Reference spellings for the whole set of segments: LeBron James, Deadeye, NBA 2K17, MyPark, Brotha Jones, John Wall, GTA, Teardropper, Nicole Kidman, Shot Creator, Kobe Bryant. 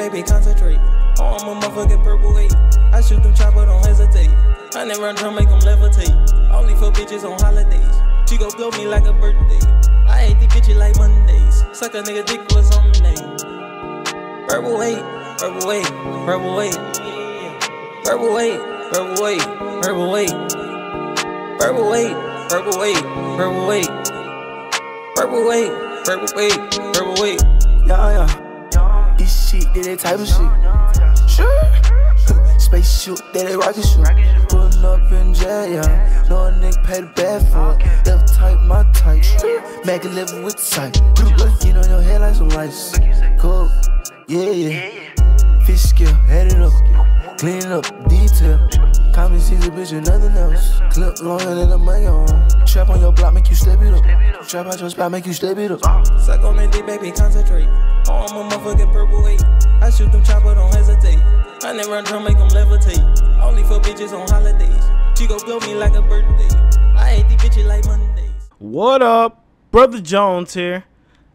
baby, concentrate. Oh, I'm a motherfucking purple 8. I shoot them chopper, don't hesitate. I never run drum, make them levitate. Only for bitches on holidays. She gon' blow me like a birthday. I hate these bitches like Mondays. Suck a nigga dick for Sunday. Purple 8, purple 8, purple 8. Purple 8, purple 8, purple 8. Purple 8, purple 8, purple 8. Purple 8, purple 8, purple 8. Yeah, yeah. This shit, that type of shit. Sure. Space shoot, that rocket shoot. Pullin' up in jail, yeah. No nigga pay the bad for it. Left type, my type. Make a level with the type. Lookin' on your head like some lights. Cool, yeah, yeah. Fish scale, head it up. Clean up, detail. Common sees a bitch and nothing else. Clip longer than the money on. Trap on your block, make you step it up. Trap out your spot, make you step it up. Suck on that dick, baby, concentrate. Oh, I'm a motherfucking purple 8. I shoot them chopper, don't hesitate. I never run drum, make them levitate. Only for bitches on holidays. She gon' blow me like a birthday. I hate these bitches like Mondays. What up? Brotha Jones here.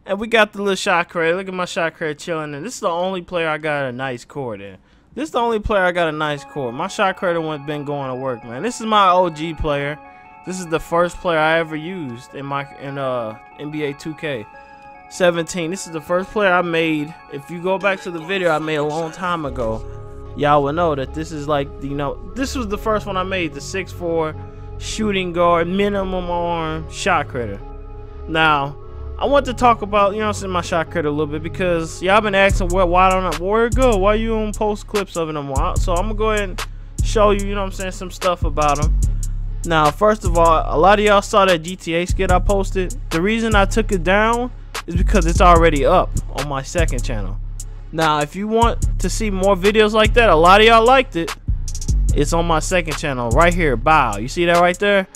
And we got the little shot crate. Look at my shot crate chilling. And this is the only player I got a nice cord in. This is the only player I got a nice core. My shot creator one's been going to work, man. This is my OG player. This is the first player I ever used in my NBA 2K17. This is the first player I made. If you go back to the video I made a long time ago, y'all will know that this is like, you know, this was the first one I made, the 6'4" shooting guard, minimum arm shot creator. Now, I want to talk about, you know, send my shot creator a little bit because y'all been asking why don't I, where it go? Why you don't post clips of it no more? So I'm gonna go ahead and show you, you know what I'm saying, some stuff about them. Now, first of all, a lot of y'all saw that GTA skit I posted. The reason I took it down is because it's already up on my second channel. Now, if you want to see more videos like that, a lot of y'all liked it. It's on my second channel right here, bio. You see that right there?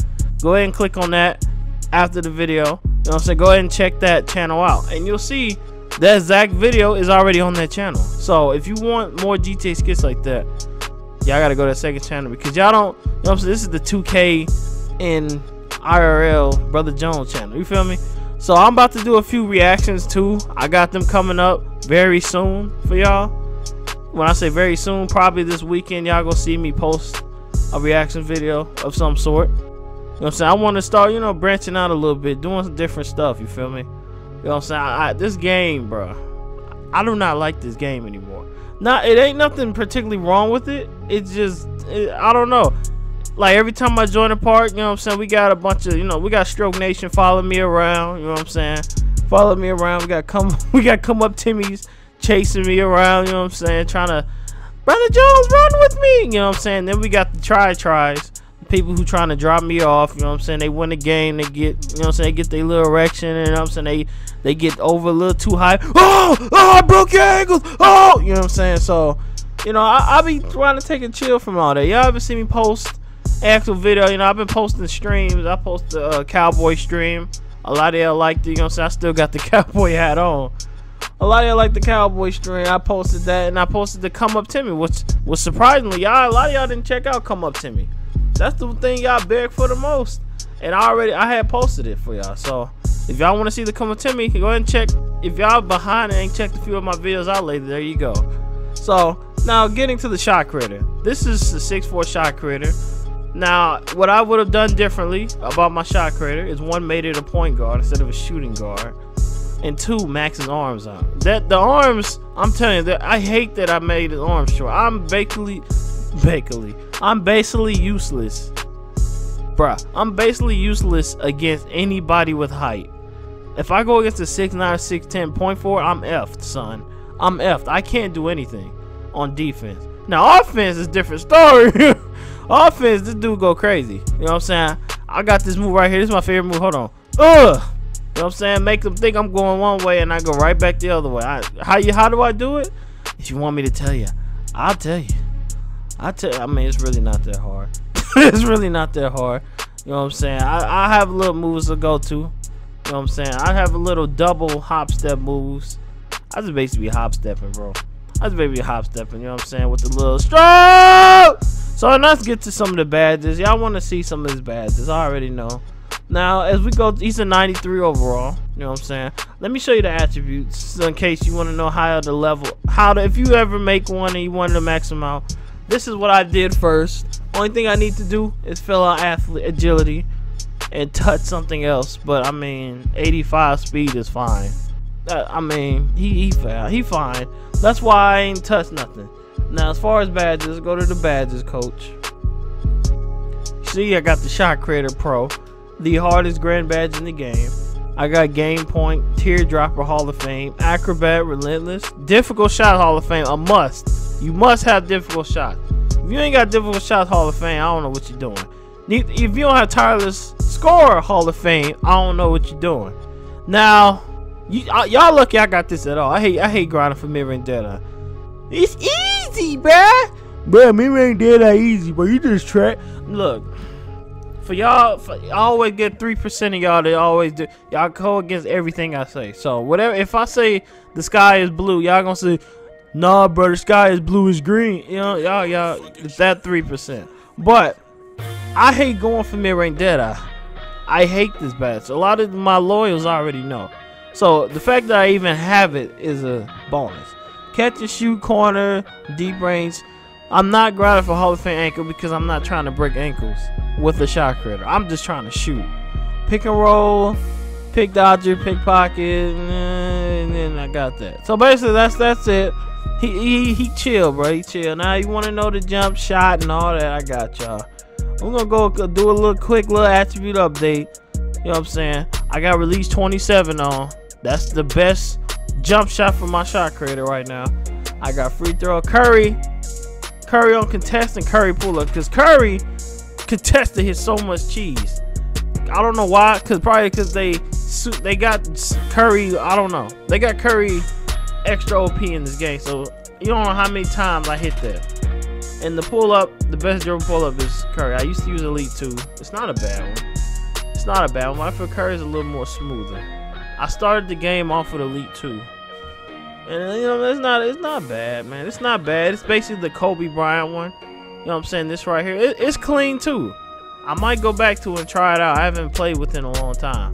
Go ahead and click on that after the video. You know what I'm saying? Go ahead and check that channel out. And you'll see that exact video is already on that channel. So if you want more GTA skits like that, y'all gotta go to the second channel because y'all don't, you know what I'm saying? This is the 2K in IRL Brotha Jones channel. You feel me? So I'm about to do a few reactions too. I got them coming up very soon for y'all. When I say very soon, probably this weekend, y'all gonna see me post a reaction video of some sort. You know what I'm saying? I want to start, you know, branching out a little bit, doing some different stuff, you feel me? You know what I'm saying? This game, bro, I do not like this game anymore. Now, it ain't nothing particularly wrong with it. It's just, I don't know. Like, every time I join a park, you know what I'm saying? We got a bunch of, you know, we got Stroke Nation following me around, you know what I'm saying? Follow me around. We got come up Timmy's chasing me around, you know what I'm saying? Trying to, Brotha Jones, run with me, you know what I'm saying? Then we got the tries. People who trying to drop me off, you know what I'm saying? They win the game, they get, you know what I'm saying? They get their little erection, and you know what I'm saying? They get over a little too high. Oh, I broke your ankles. Oh, you know what I'm saying? So, you know, I be trying to take a chill from all that. Y'all ever see me post actual video? You know, I've been posting streams. I post the cowboy stream. A lot of y'all liked it, you know what I'm saying? I still got the cowboy hat on. A lot of y'all like the cowboy stream. I posted that, and I posted the Come Up Timmy, which was surprisingly, y'all, a lot of y'all didn't check out Come Up Timmy. That's the thing y'all beg for the most, and I had posted it for y'all. So if y'all want to see the Come Up Timmy, go ahead and check. If y'all behind and ain't checked a few of my videos out later, there you go. So now getting to the shot creator, this is the 6'4" shot creator. Now what I would have done differently about my shot creator is one, made it a point guard instead of a shooting guard, and two, max his arms out. That the arms, I'm telling you, that I hate that I made his arms short. I'm basically useless, bruh. I'm basically useless against anybody with height. If I go against a 6'9", 6'10", point forward, I'm effed, son. I'm effed. I can't do anything on defense. Now, offense is a different story. Offense, this dude go crazy. You know what I'm saying? I got this move right here. This is my favorite move. Hold on. Ugh. You know what I'm saying? Make them think I'm going one way, and I go right back the other way. How do I do it? If you want me to tell you, I'll tell you. I mean, it's really not that hard. It's really not that hard. You know what I'm saying? I have little moves to go to. You know what I'm saying? I have a little double hop step moves. I just basically be hop stepping, bro. I just basically hop stepping, you know what I'm saying? With the little stroke. So let's get to some of the badges. Y'all want to see some of his badges. I already know. Now, as we go, he's a 93 overall. You know what I'm saying? Let me show you the attributes in case you want to know how to level, if you ever make one and you wanted to max them out. This is what I did first. Only thing I need to do is fill out athlete agility and touch something else. But I mean, 85 speed is fine. I mean, he fine. That's why I ain't touched nothing. Now, as far as badges, go to the badges, coach. See, I got the Shot Creator Pro, the hardest grand badge in the game. I got Game Point, Teardropper Hall of Fame, Acrobat, Relentless, Difficult Shot Hall of Fame, a must. You must have Difficult Shot. If you ain't got Difficult Shot Hall of Fame, I don't know what you're doing. If you don't have Tireless Score Hall of Fame, I don't know what you're doing. Now, y'all lucky I got this at all. I hate grinding for Mirror and Deadeye. It's easy, bruh. Bruh, Mirror ain't Deadeye easy, but you just track. Look, for y'all, I always get 3% of y'all that always do. Y'all go against everything I say. So whatever, if I say the sky is blue, y'all gonna say, nah, brother, sky is blue is green. You know, y'all, it's that 3%. But I hate going for Mirror ain't Deadeye. I hate this badge. A lot of my loyals already know. So the fact that I even have it is a bonus. Catch and shoot, corner, deep range. I'm not grinding for Hall of Fame ankle because I'm not trying to break ankles with a shot creator. I'm just trying to shoot. Pick and roll, pick dodger, pick pocket, and then I got that. So basically, that's it. He chill, bro. He chill. Now you want to know the jump shot and all that? I got y'all. We're gonna go do a little quick little attribute update. You know what I'm saying? I got release 27 on. That's the best jump shot for my shot creator right now. I got free throw Curry on contest and Curry pull up because Curry contested hit so much cheese. I don't know why, because probably because they got Curry. I don't know. They got Curry extra OP in this game, so you don't know how many times I hit that. And the pull up, the best dribble pull up is Curry. I used to use Elite 2. It's not a bad one. It's not a bad one. I feel Curry is a little more smoother. I started the game off with Elite 2. And you know, it's not bad, man. It's not bad. It's basically the Kobe Bryant one. You know what I'm saying? This right here, it's clean too. I might go back to it and try it out. I haven't played with it in a long time.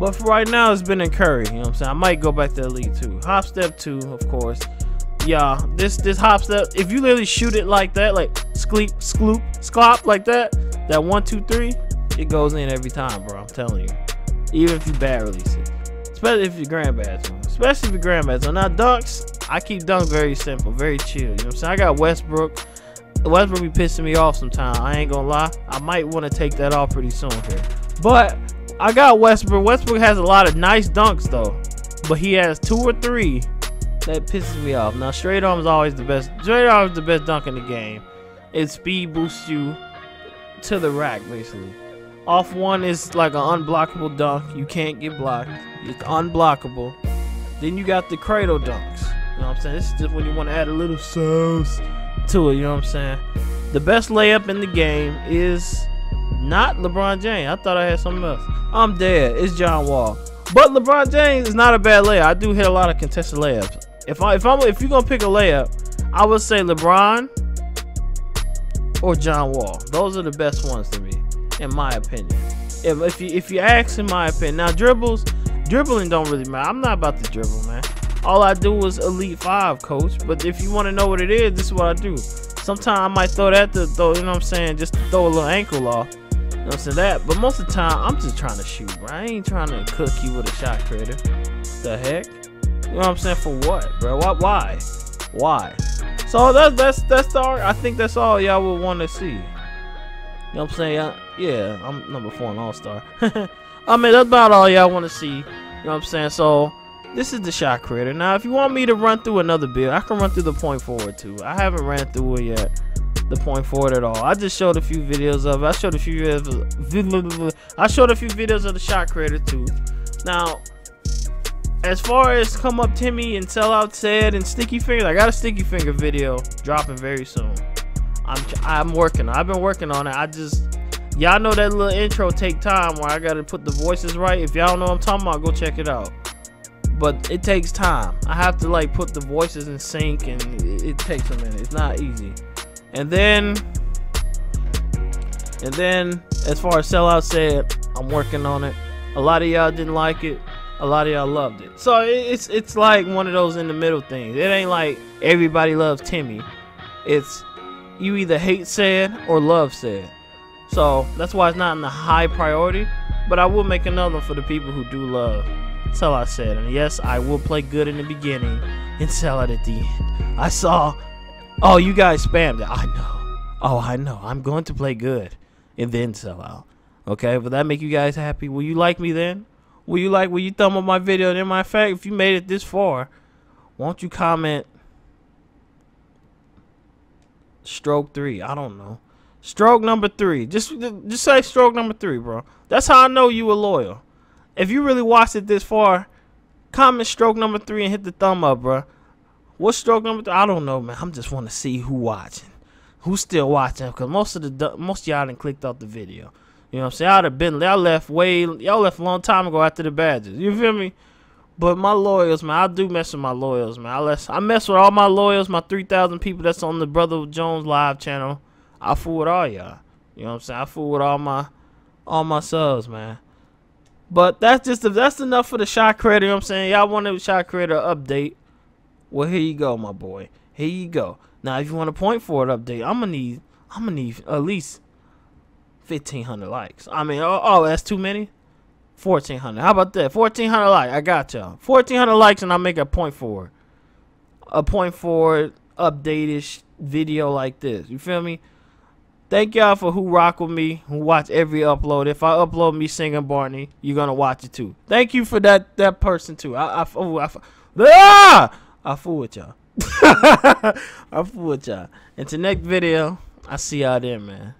But for right now, it's been in Curry. You know what I'm saying? I might go back to Elite 2. Hop step 2, of course. Yeah, this hop step. If you literally shoot it like that, like sclop like that, that 1, 2, 3, it goes in every time, bro. I'm telling you. Even if you bad release it, especially if you grand badge one. Especially for grandmas. Now dunks, I keep dunks very simple, very chill. You know what I'm saying? I got Westbrook. Westbrook be pissing me off sometimes. I ain't gonna lie. I might want to take that off pretty soon here. But I got Westbrook. Westbrook has a lot of nice dunks though. But he has 2 or 3 that pisses me off. Now straight arm is always the best. Straight arm is the best dunk in the game. It speed boosts you to the rack basically. Off one is like an unblockable dunk. You can't get blocked. It's unblockable. Then you got the cradle dunks. You know what I'm saying? This is just when you want to add a little sauce to it. You know what I'm saying? The best layup in the game is not LeBron James. I thought I had something else. I'm dead. It's John Wall. But LeBron James is not a bad layup. I do hit a lot of contested layups. If you're gonna pick a layup, I would say LeBron or John Wall. Those are the best ones to me, in my opinion. If you ask, in my opinion. Now dribbles. Dribbling don't really matter. I'm not about to dribble, man. All I do is Elite 5, coach. But if you want to know what it is, this is what I do. Sometimes I might throw that you know what I'm saying, just throw a little ankle off. You know what I'm saying? That. But most of the time, I'm just trying to shoot, bro. I ain't trying to cook you with a shot creator. The heck? You know what I'm saying? For what, bro? Why? Why? So that's the arc. I think that's all y'all would want to see. You know what I'm saying? Yeah, I'm number 4 in All-Star. I mean, that's about all y'all want to see. You know what I'm saying? So, this is the shot creator. Now, if you want me to run through another build, I can run through the point forward, too. I haven't ran through it yet, the point forward at all. I just showed a few videos of it. I showed a few videos of the shot creator, too. Now, as far as Come Up Timmy and Sell Out Ted and Sticky Fingers, I got a Sticky Finger video dropping very soon. I'm working. I've been working on it. Y'all know that little intro take time where I gotta put the voices right. If y'all don't know what I'm talking about, go check it out. But it takes time. I have to like put the voices in sync and it takes a minute. It's not easy. And then as far as Sellout said, I'm working on it. A lot of y'all didn't like it, a lot of y'all loved it. So it's like one of those in the middle things. It ain't like everybody loves Timmy. It's you either hate Sad or love Sad. So that's why it's not in the high priority, but I will make another one for the people who do love Tell I Said. And yes, I will play good in the beginning and sell it at the end. I saw, oh, you guys spammed it. I know. Oh, I know. I'm going to play good and then sell out. Okay, will that make you guys happy? Will you like me then? Will you thumb up my video? And in my fact, if you made it this far, won't you comment stroke 3? I don't know. Stroke number 3. Just say stroke number 3, bro. That's how I know you were loyal. If you really watched it this far, comment stroke number 3 and hit the thumb up, bro. What's stroke number 3? I don't know, man. I'm just want to see who watching, who's still watching, because most of y'all done clicked off the video. You know what I'm saying? Y'all left a long time ago after the badges. You feel me? But my loyals, man, I do mess with my loyals, man. I mess with all my loyals, my 3,000 people that's on the Brotha Jones live channel. I fool with all y'all. You know what I'm saying? I fool with all my subs, man. But that's enough for the shot creator. You know what I'm saying? Y'all want a shot creator update? Well, here you go, my boy. Here you go. Now, if you want a point forward update, I'm gonna need at least 1,500 likes. I mean, oh, that's too many. 1,400. How about that? 1,400 likes. I got y'all. 1,400 likes, and I'll make a point forward. A point forward update-ish video like this. You feel me? Thank y'all for who rock with me, who watch every upload. If I upload me singing Barney, you're gonna watch it too. Thank you for that person too. I fool with y'all. I fool with y'all. Until next video, I see y'all there, man.